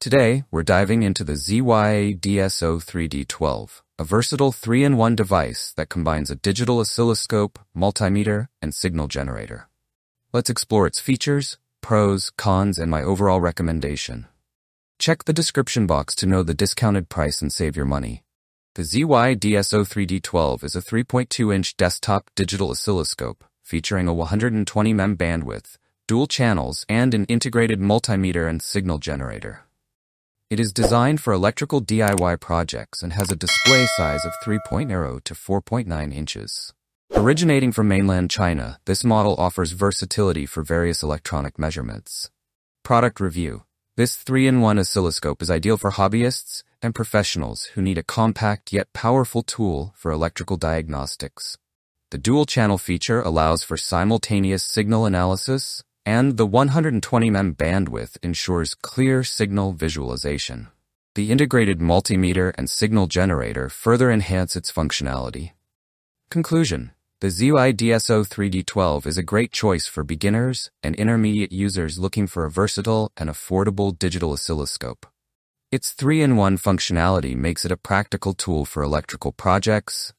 Today, we're diving into the Zeeweii DSO3D12, a versatile 3-in-1 device that combines a digital oscilloscope, multimeter, and signal generator. Let's explore its features, pros, cons, and my overall recommendation. Check the description box to know the discounted price and save your money. The Zeeweii DSO3D12 is a 3.2-inch desktop digital oscilloscope, featuring a 120 mm bandwidth, dual channels, and an integrated multimeter and signal generator. It is designed for electrical DIY projects and has a display size of 3.0 to 4.9 inches. Originating from mainland China, this model offers versatility for various electronic measurements. Product review. This 3-in-1 oscilloscope is ideal for hobbyists and professionals who need a compact yet powerful tool for electrical diagnostics. The dual-channel feature allows for simultaneous signal analysis, and the 120 mm bandwidth ensures clear signal visualization. The integrated multimeter and signal generator further enhance its functionality. Conclusion: the Zeeweii DSO3D12 is a great choice for beginners and intermediate users looking for a versatile and affordable digital oscilloscope. Its 3-in-1 functionality makes it a practical tool for electrical projects.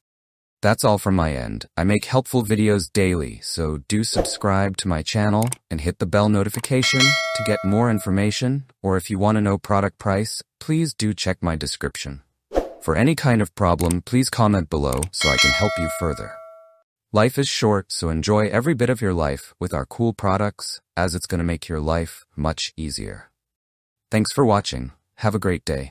That's all from my end. I make helpful videos daily, so do subscribe to my channel and hit the bell notification to get more information, or if you want to know product price, please do check my description. For any kind of problem, please comment below so I can help you further. Life is short, so enjoy every bit of your life with our cool products, as it's going to make your life much easier. Thanks for watching. Have a great day.